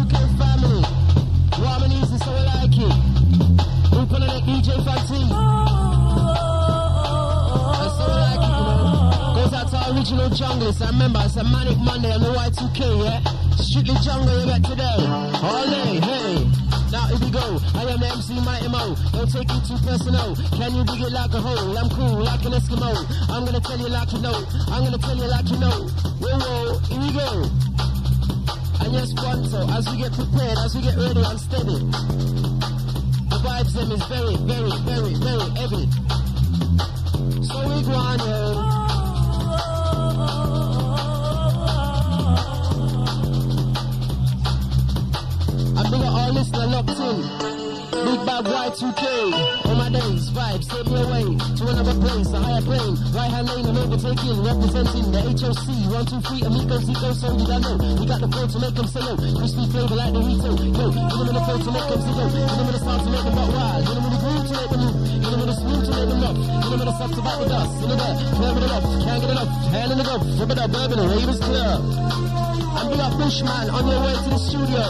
Y2K family. Warm and easy, so we like it. We're pulling up DJ Fancy. That's so we like it, you know. Goes out to our original junglers. I remember it's a manic Monday on the Y2K, yeah? Strictly jungle, you bet today. All day, hey. Now here we go, I am MC Mighty Moe. Don't take it too personal. Can you dig it like a hole? I'm cool, like an Eskimo. I'm gonna tell you like you know. I'm gonna tell you like you know. Whoa, whoa, here we go. And yes, Fonto, as we get prepared, as we get ready and steady. The vibes them is very, very, very, very heavy. So we go on, yo. We got all listener locked in. Big bad Y2K. All my days, vibes, take me away to another place, a higher plane. Right hand lane and overtaking, representing the HLC. 1, 2, 3, amigos, ego, so you don't know. We got the flow to make them say yo. Crispy flavor like the Rito. Yo, give them the flow to make them say yo. Give them the sound to make them rock wild. Give them the groove to make them move. Give them the smooth to make them rock. Give them the stuff to back the dust. In the dirt, flaring it up, can't get enough. Hand in the glove, rub it up, bourbon, the rave is clear. And we got Bushman on your way to the studio.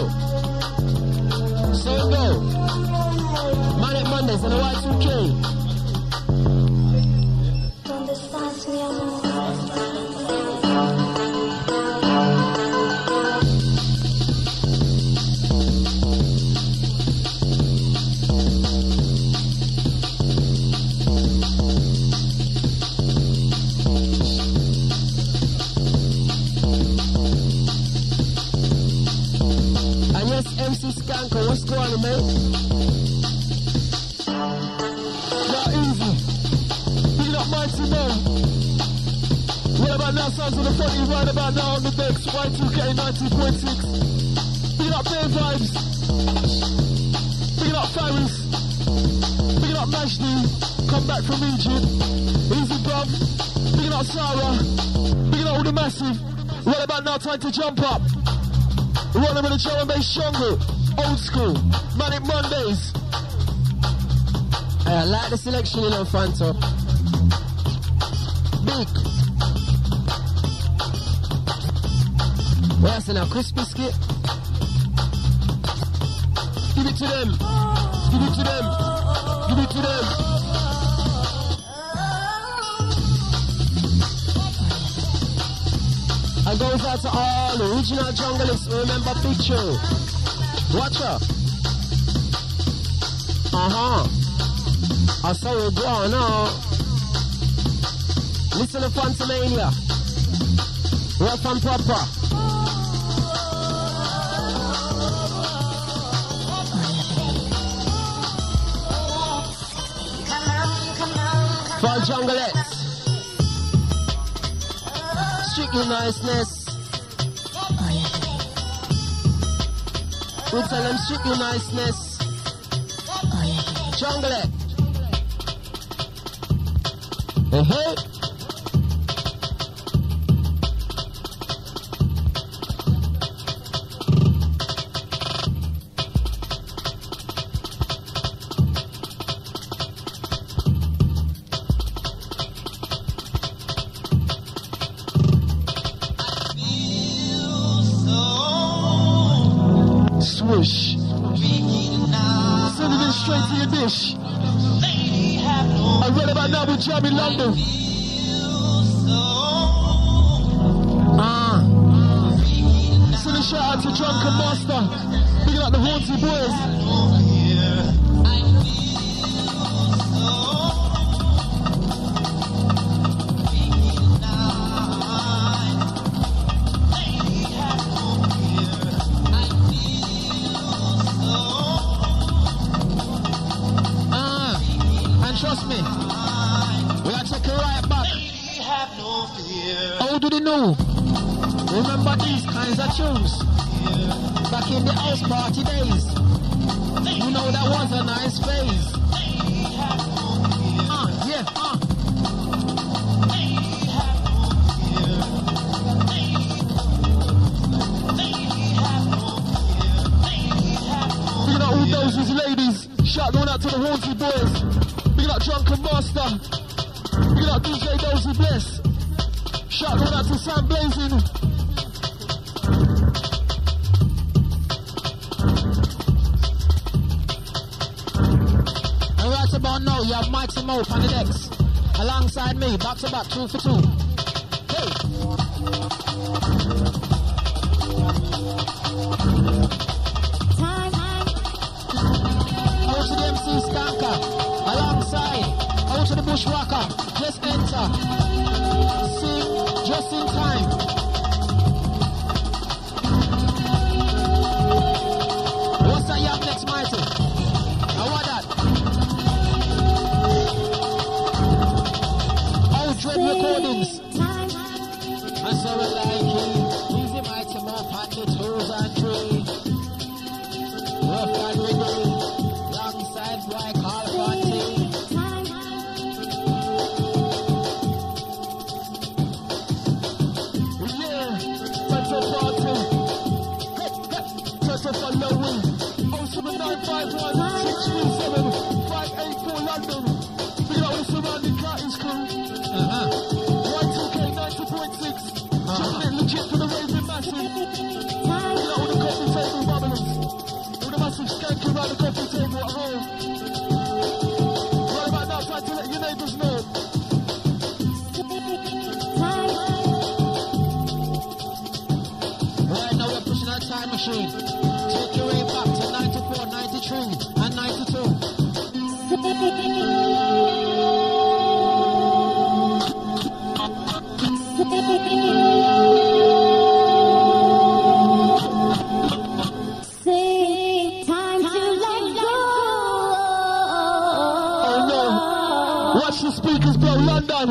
So go. Manic Mondays and the Y2K. Don't despise me, I'm on. MC Skanker, what's going on, mate? Not easy. Big up Mighty Moe. What about now, sons of the 40, right about now on the decks, Y2K 90.6. Big up Bear Vibes. Big up Faris. Big up Majdi. Come back from Egypt. Easy, bruv. Big up Sarah. Big up all the massive. Right about now, time to jump up. Rolling with a drum and bass jungle, old school, Manic Mondays. I like the selection, you know, Fanto. Big. What's in our crisp biscuit? Give it to them. Give it to them. Give it to them. And goes out to all original junglers. Remember picture. Watch her. I saw it going on. Listen to Fantomania. Rough and proper. For junglettes. Strictly niceness. We tell them strictly niceness. Jungle it. Job in London. Send a shout out to Drunken Master. Big up the Haunty Boys. And trust me. Right back. How do they know? Remember these kinds of tunes back in the house party days. You know that was a nice phase. Big up all those ladies. Shout out to the Haunty Boys. Big up Drunken Master. Big up DJ Dozy Bless. Shout out to Sam Blazing. don't know, you have Mighty Moe on the decks. Alongside me, back to back, 2 for 2. Hey! Time. Out to the MC Skanker. Alongside, out to the Bushwhacker. Just enter. See, just in time. Recordings. And so we like it. Easy Mighty Moe Panty 2 and 3. Rough and wiggle. Long side like all party. Yeah, Metro party. Just a following. 07951 637 584 London. We always surround the cotton school. Y2K 90.6. Chocolate legit for the raving massive. We're all the coffee table bubblers. All the massive skanking around the coffee table at home. Right about now, try to let your neighbours know. Right now we're pushing our time machine. Take your way back to 94, 93 and 92. Say time to let go. Oh no, watch the speakers blow, London.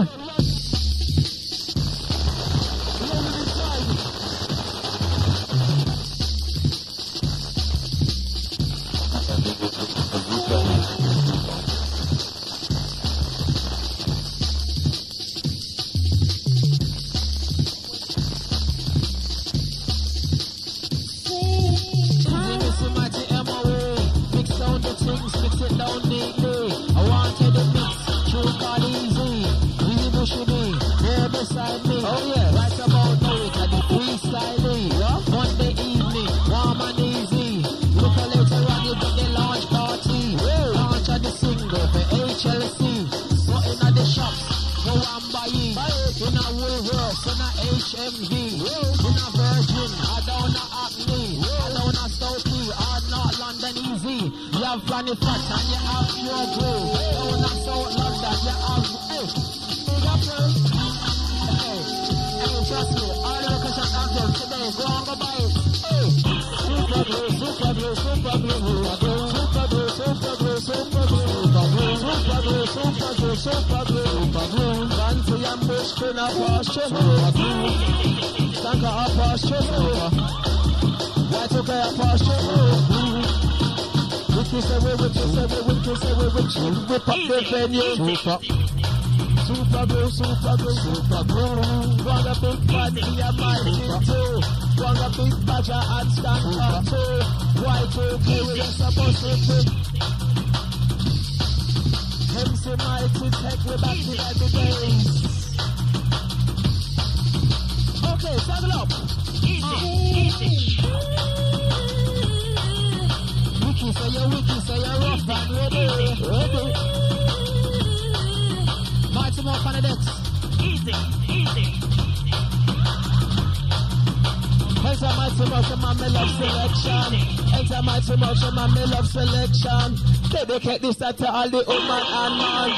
Take this out to all the woman and man.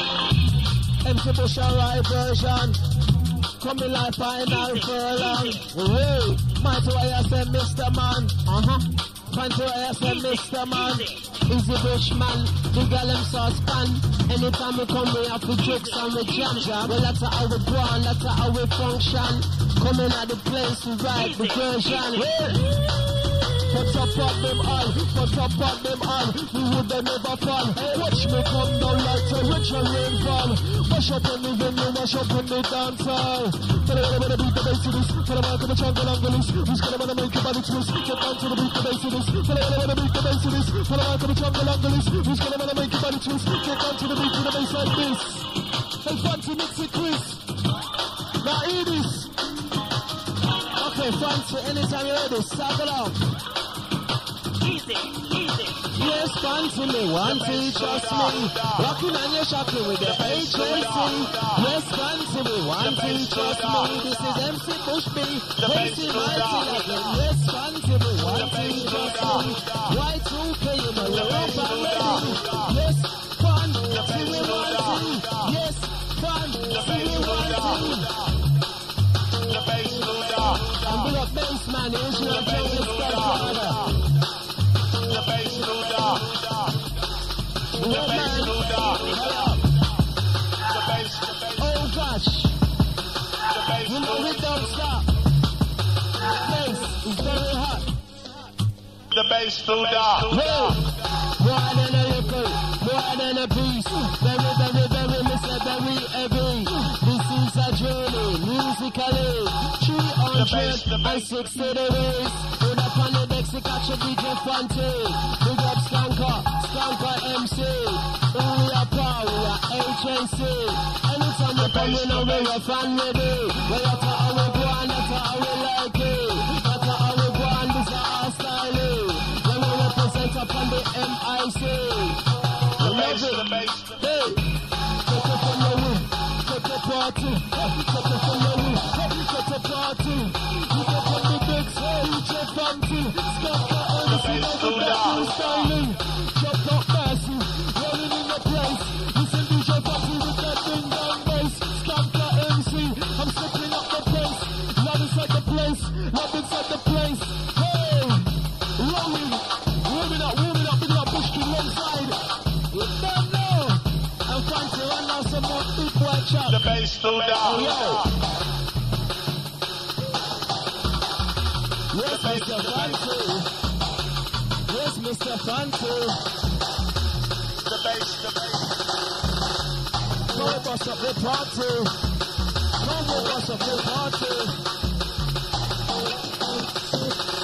MC Bush right version. Come in life final for long. Hey, Mighty Moe I say Mr. Man. Mighty Moe I say Mr. Man. Easy Bushman, the girl them saucepan. Anytime we come we have to jokes and we jam. Well that's how we go and that's how we function. Coming at the place to ride the version. Hey. Put up on them all, put up on them all. We would they never fall. Watch me come down like a rich rainfall. Wash up on the venue, wash up on the dance hall. Tell them what I beat the bass to this. Tell them I can chunk the angles. Who's gonna wanna make your body twist? Get down to the beat the bass to this. Tell them what I beat the bass to this. Tell them I can chunk the angles. Who's gonna wanna make your body twist? Get down to the beat to the bass like this. Hey, Fancy mix it quiz. Now hear this. Okay, Fancy, anytime you're ready, circle out. Easy, easy. Yes, Fancy me, once you trust me. Rocking on your shopping with the HLC. Yes, fancy me, once you trust me. This is MC Bushkin, MC Mighty Moe. Yes, fancy me, once you trust me. Y2K, you know you're up already. Yes, fancy me, once you. Yes, fancy me, once you. Man, here's your job, Mr. Carter. The face of the oh, gosh. You know it don't stop. The face is very hot. The face flew down. More than a liquor, more than a piece. Very, very, very, Mr. Very heavy. This is a journey, musically. 360 degrees. Put up on the decks to catch a DJ Fancy. Big up Skanker, Skanker MC. We are power, we are HLC. Anytime we come in, we're a fan with you. We're a power, we go on, that's how we like it. That's how we go on, this is our style. When we represent upon the MIC. I love it. Hey, get up on the roof, get up party, get up on the roof. Party, you can put the dicks on DJ Fancy, Skanker on the street, the bathroom styling, drop out mercy, rolling in the place, listen DJ Fancy with that thing down bass, Skanker MC, I'm stepping up the place, love inside the place, love inside the place, hey, rolling, warming up, big up, Bushkin inside, you don't know, I'm Fancy right now, some more big white chap, the bass flew down. Yes, Mr. Fancy. Yes, Mr. Fancy. The bass, the bass. Come with us at the party. Come with us at the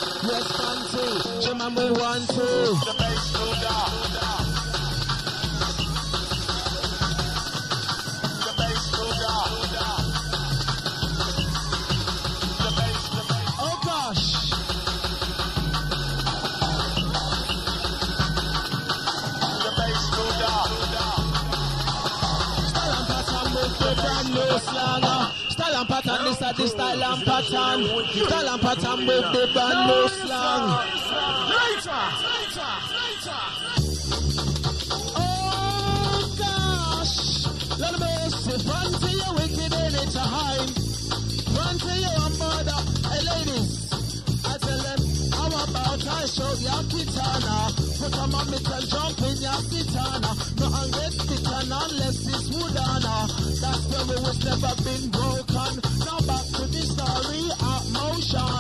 party. Yes, Fancy. Jim and we want to. The bass, go down. The bass, go down. This style and pattern, with the brand new slang. Later. Oh gosh, let me see. Run to your wicked and it's a high. Run to your mother. Hey ladies, I tell them how about I show your kitana? Put a mommy to jump in your kitana. No one gets kitana unless it's woodana. That's where we was never been broken.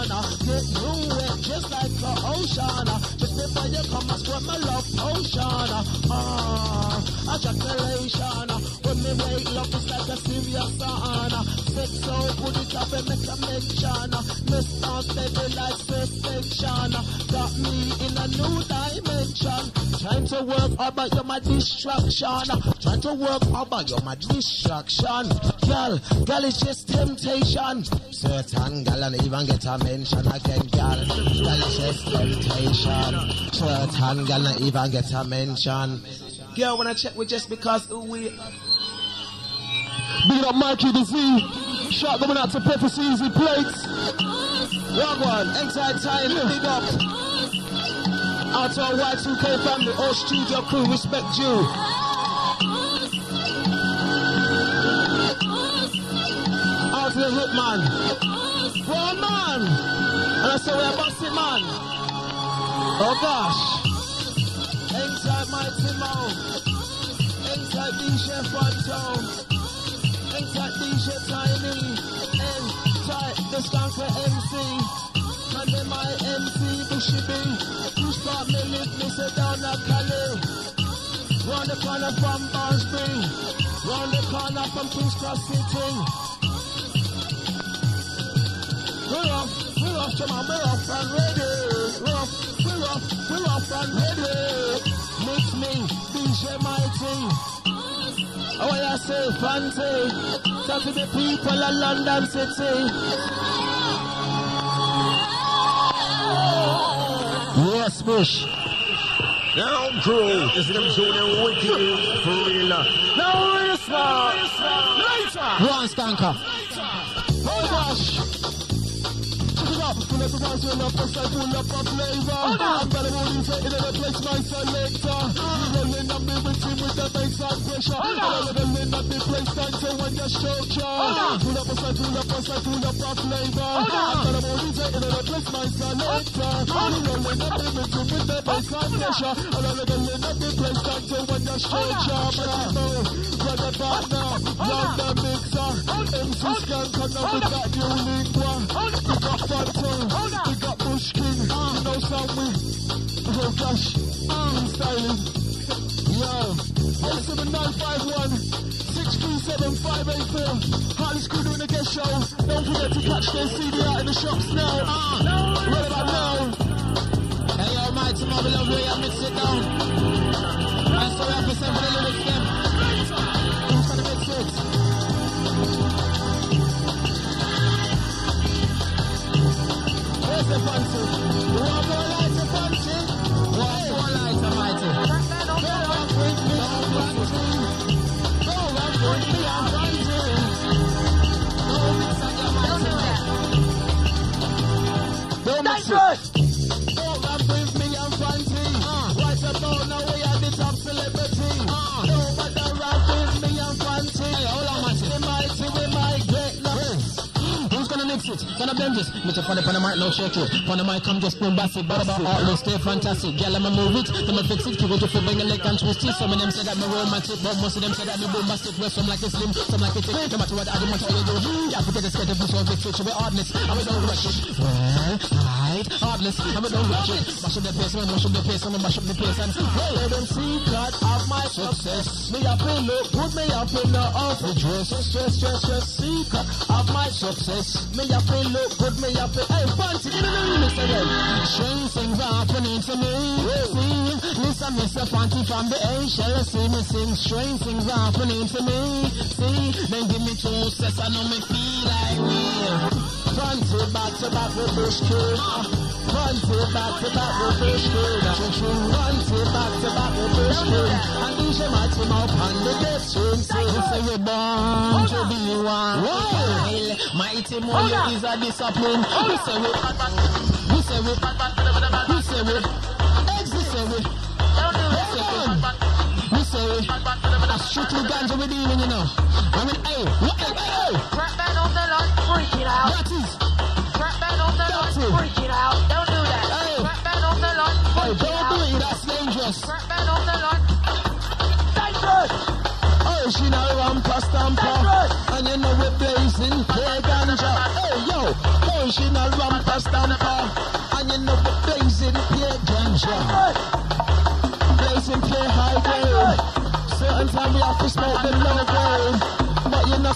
Get you wet just like the ocean. Just before you come and squirt my love potion. Ah, ejaculation. When me wake up, it's like a serious sign. Sex so good, it have a make a mention. Miss on steady like suspension. Got me in a new dimension. Trying to work out, but you're my distraction. Trying to work out, but you're my distraction. Girl, it's just temptation. Certain girl and even get a mention again, girl. Girl, it's just temptation. Certain girl and even get a mention. Girl, when I check with just because we... Big up Mikey the Z. Shout going out to Prophecy Easy Plates. Wrong one. Exile time. Big up. Out to our Y2K family. All studio crew. Respect you. The hook man, well man, and I say we're bossy man. Oh gosh, inside Mighty Moe, inside DJ Fonti, inside DJ Tiny, inside the Skanker MC, and then my MC Bushkin. You start me lift me sit down at Cali, round the corner from Barnsley, round the corner from King's Cross City. We're off, come on, we're off and ready. We're off and ready. Mix me, DJ Mighty. Oh, I say Fancy. Talk to the people of London City. Yes, Bush. Now, crew, this is them doing with you for real. Now, real smart. One Skanker. Oh, gosh. Hold on. We got Bushkin, you know something. Oh gosh, I'm styling. Yeah, 07951 637 584. Hardest crew doing a guest show. Don't forget to catch their CD out in the shops now. Right about now. Hey, yo, Mighty Moe, we love you, I mix it down. I'm sorry, I present for the lyrics them. Who's gonna mix it? Where's the Fancy? You want more lights, Fancy? Want more lights, Mighty? Go rock with me, I'm Fancy. Go rock with me, I'm Fancy. Go mix up your Mighty. Go mix it. Go rock with me, I'm Fancy. Right about now, we are the top celebrity. No matter rock with me, I'm Fancy. Hey, hold on, Mighty. The Mighty, we might get lost. Can I bend this? Mitch funny Panama, no show through. Panama come just boom bassy, but outlook stay fantastic. Girl, I'ma move it, I'ma fix it, keep it to bring a leg and twist it. Some of them say that me romantic, but most of them say that me bombastic. Where some like it slim, some like it thick. No matter what I do, much I do. Yeah, forget the skirt of boots on big switch, we hardness, and we don't rush it. Well, right, hardness, and we don't rush it. Mash up the pace, man, mash up the pace, and mash up the pace. And well, let them see part of my success. Me up in look, put me up in the office dress. Stress, see part of my success. Me up and look good, me up and hey, Fancy, give me the remix again. Strange things are happening to me. See, listen, Mr. Fonti from the HLC. Me sing strange things are happening to me. See, then give me two sets, I know me feel like me. Fancy back to back with Bushkin. Fancy back to back with Bushkin. Fancy back to back with Bushkin. And DJ Mighty Moe on the guest room. Say we're born to be one. Well, Mighty Moe is a discipline. We say we back back. We say we back back. We say we exit. We say we back back. We say we a strictly ganja with even, you know. I mean, hey, look at hey. Crack that on the line, freak it out. That is. Crack that on the line, freak it out. Don't do that. Hey. Crack that on the line, freak it out. Don't do it. That's dangerous. Crack that on the line. Dangerous. Oh, she know I'm pastamper, and you know we're blazing. She no rump a stamper, and you know the blazing pure ganja. Blazing pure high grade. Certain time we have to smoke the low grade, but you're not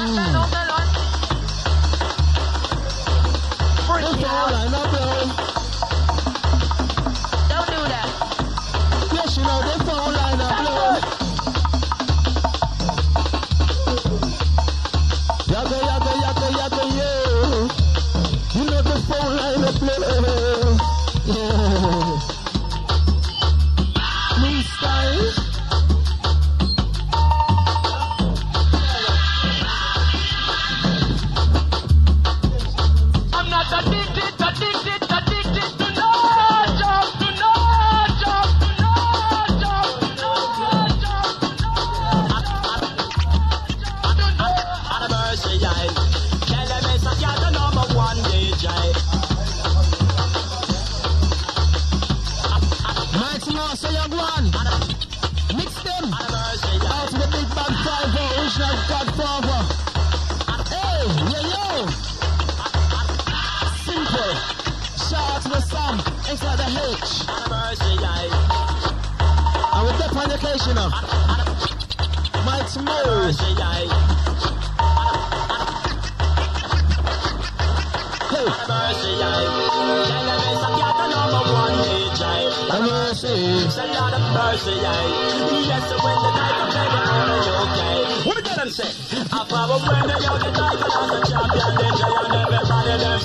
do that. Yes, you know they fall line up blown. What did I say? I probably know you're the title of the champion, DJ, and everybody Bomba.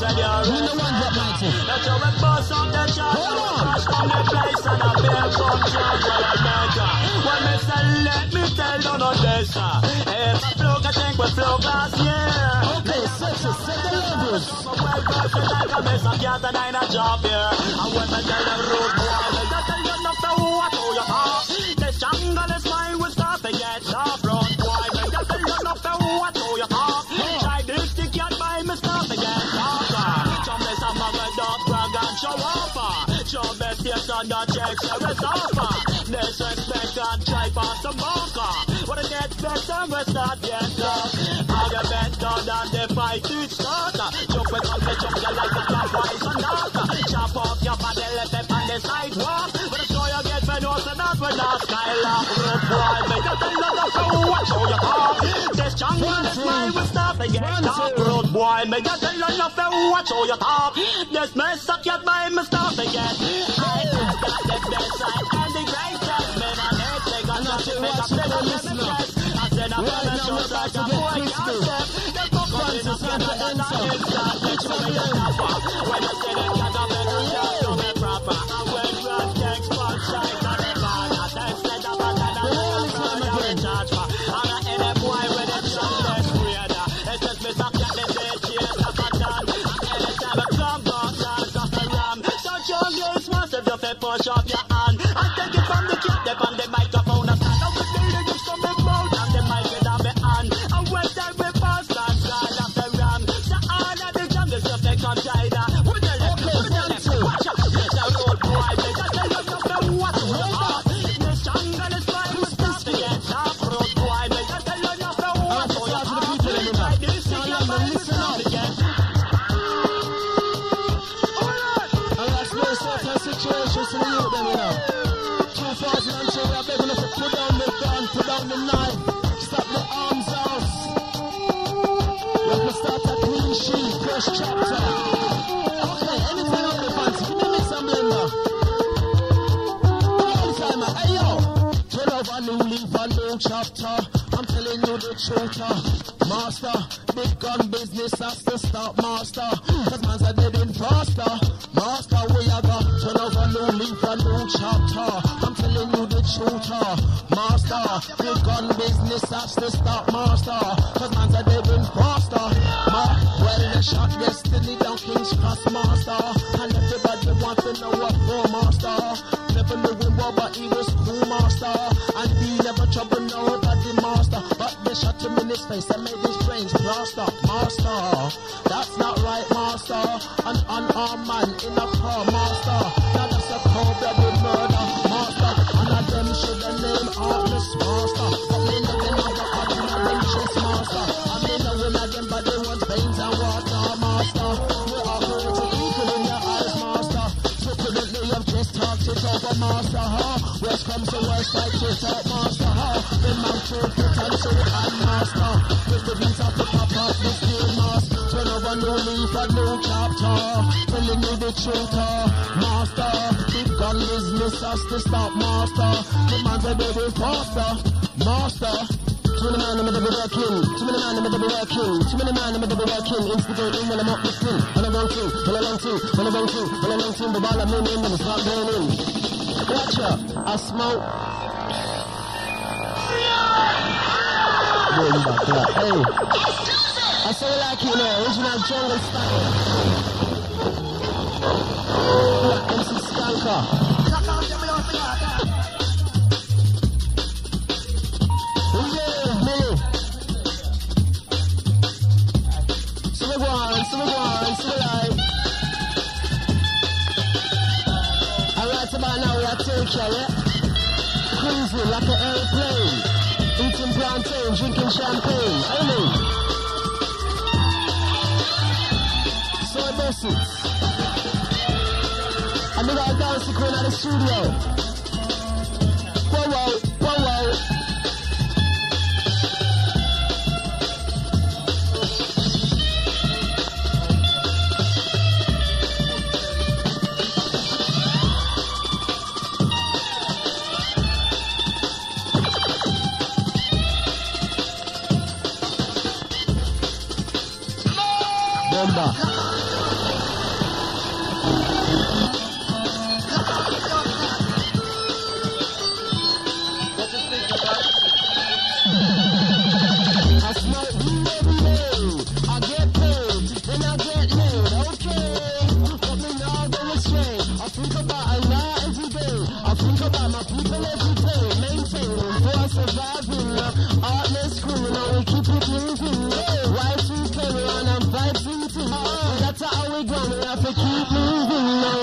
we done, we have to keep moving now.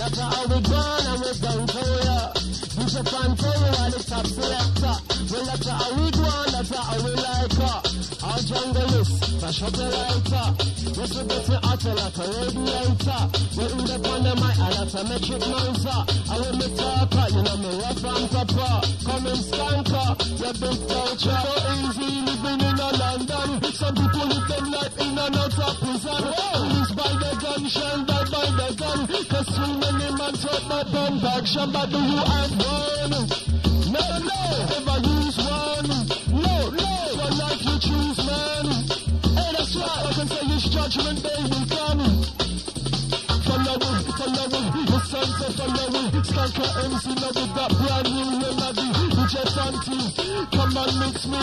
That's how we done and we done for ya. DJ Pantera and the top selector. Well, that's how we done, that's how we like her. Our junglist, fresh up the lighter. Yes, we get me out a lot of radiator. We in the band of my anatometric monster. And when me talk out, you know me rough and proper. Come in Skanker, your big culture. So easy living in a London. Some people live them life in and out of prison. Police by the gun, shell die by the gun. Cause too many man take my gun back. Somebody who had one. No, no, never use one. No, no, for life you choose, man. Hey, that's right, I can say it's judgment day will come. Follow it, the sense of follow it. Skanker MC now with that brand new remedy. DJ Fancy, come and mix me.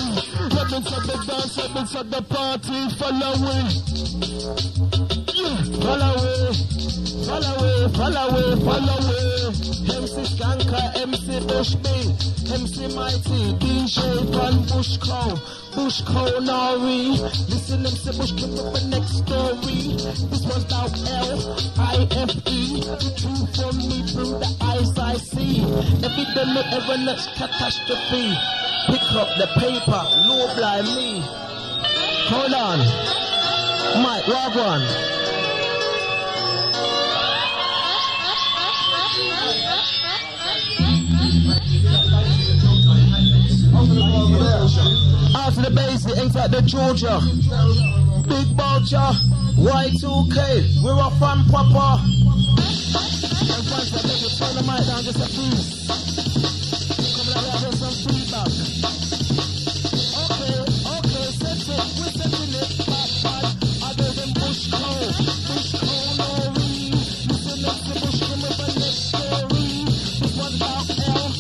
Weapons of the dance, weapons of the party. Follow it. Follow it. MC Skanker, MC Bushkin, MC Mighty, DJ Van Bush Bushko Nari. Listen, MC Bushkin with the next story. This one's out L-I-F-E. The truth from me through the eyes I see. Every day me ever looks catastrophe. Pick up the paper, Lord blind me. Hold on, Mike, log on. After the bass, it ain't like the Georgia. Big Bulger, Y2K, we're a fan papa. And once I make it, turn the mic down just a piece. Come on, I'll get some feedback. Okay, set it, we're setting it back, man. I gave them Bushko, no read. Listen, that's the Bushkin with a next story. This one's out sometimes.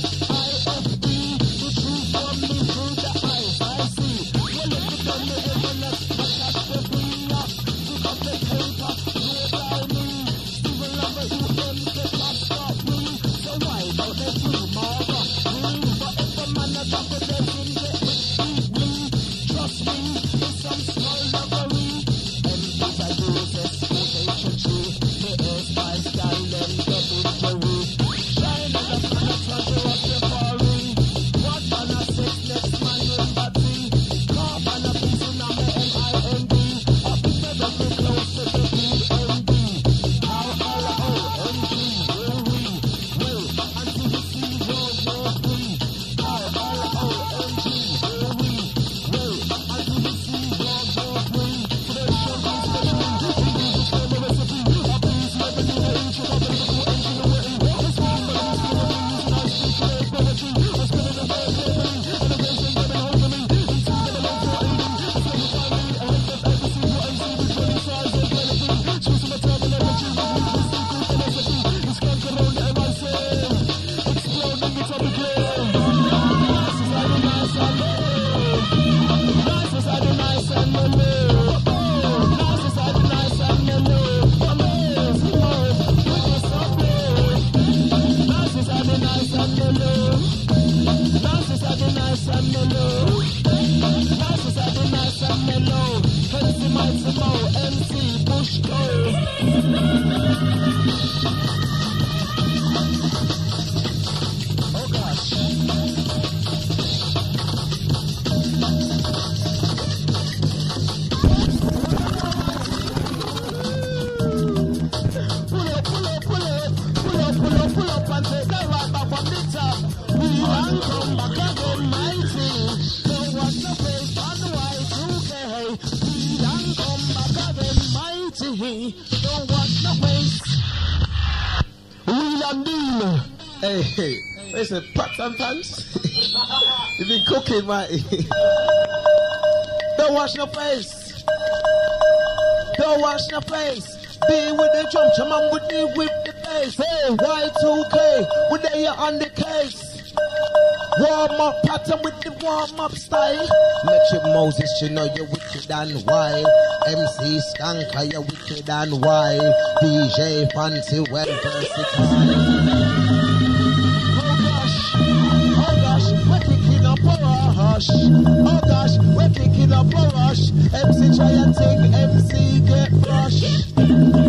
You've been cooking, Marty. Don't wash no face. Don't wash no face. Be with the drum, chum, I'm with me with the bass. Hey, Y2K, with the ear on the case. Warm up pattern with the warm up style. Metro Moses, you know you're wicked and wild. MC Skanker, you're wicked and wild. DJ Fancy, well versatile. Oh gosh, we're picking up a rush. MC try and take, MC get crushed.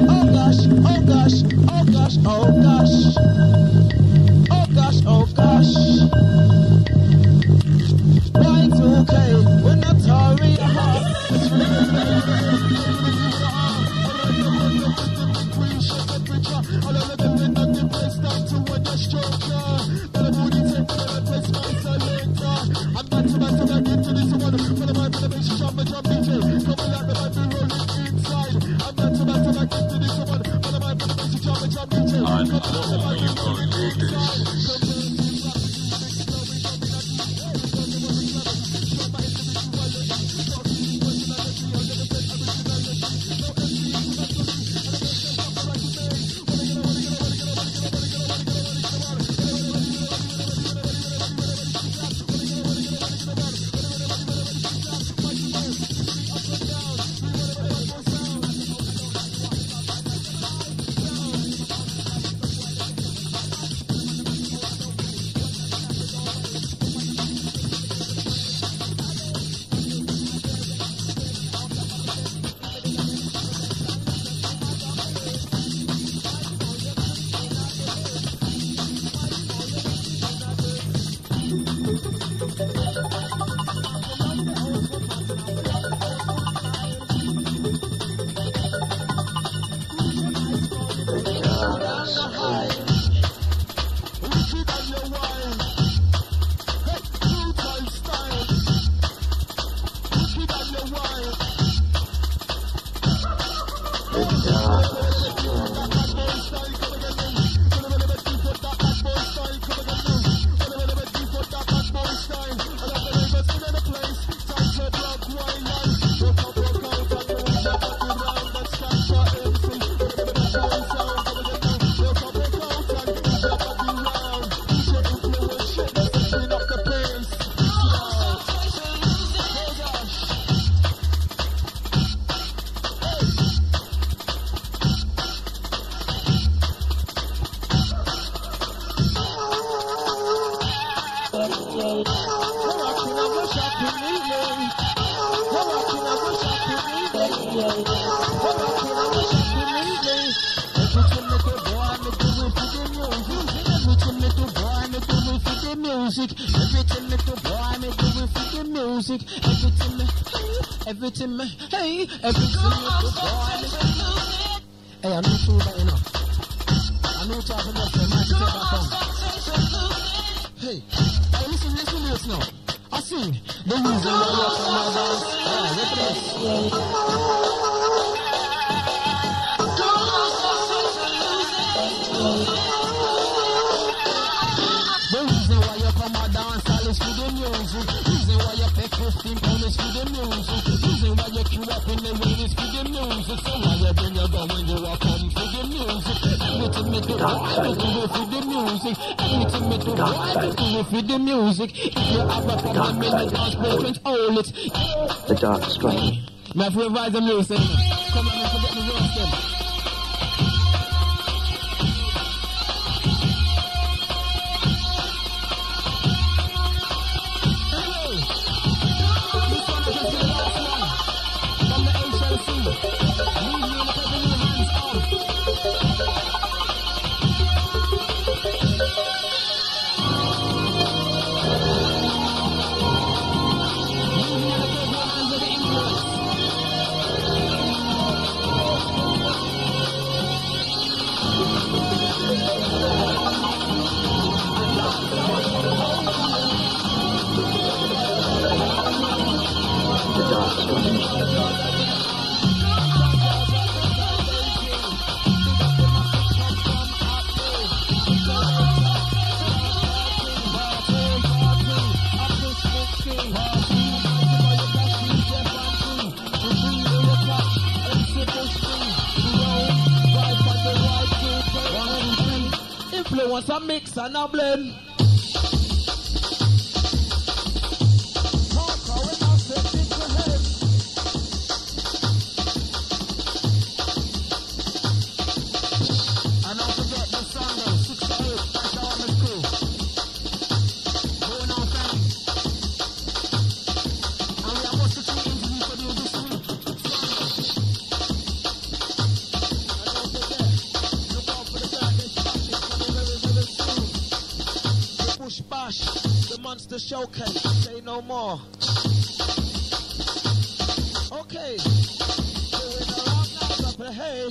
hey.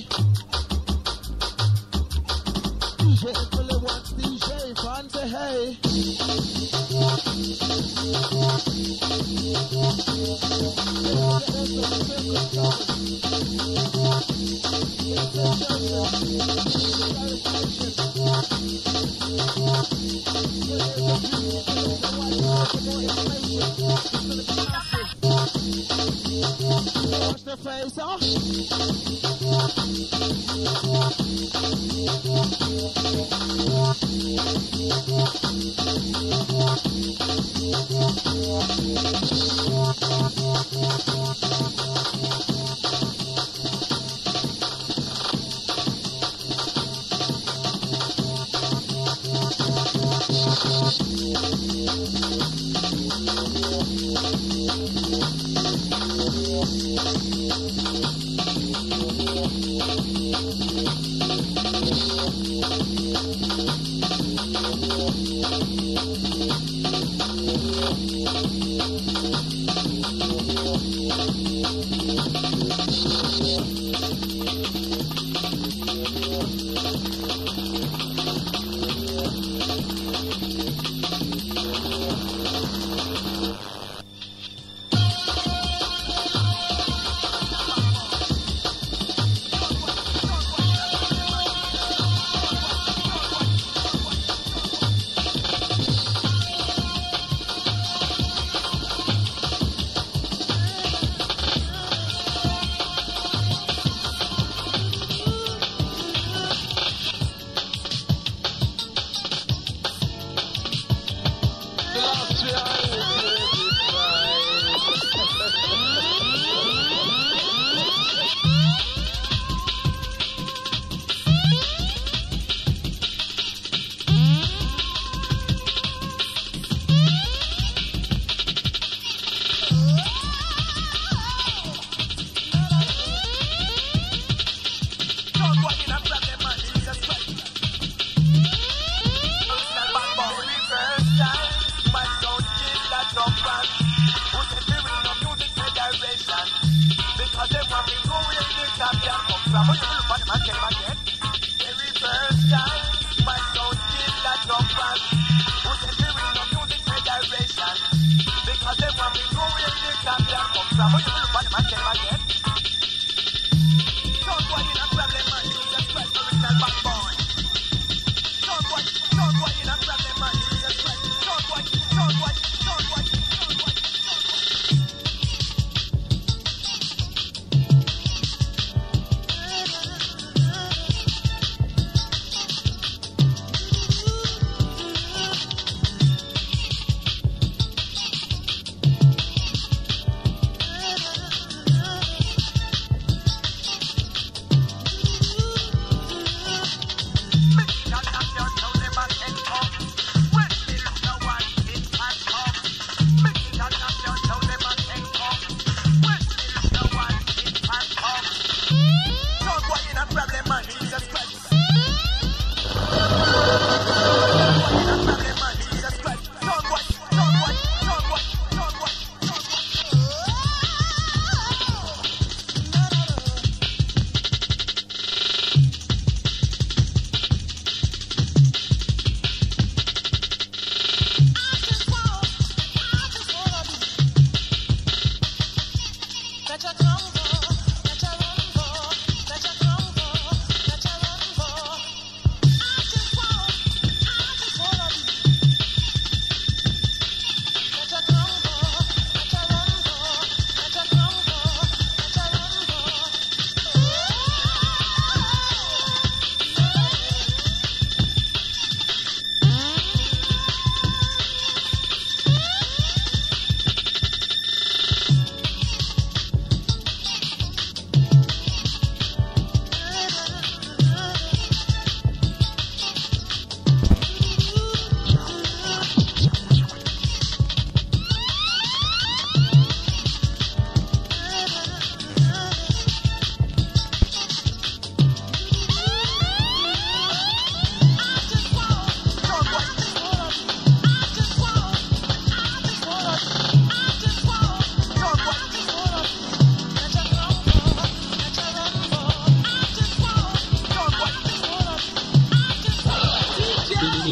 DJ Fully Watts, DJ Fancy, hey. Watch the face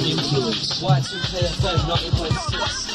Influence. Y2K FM 90.6.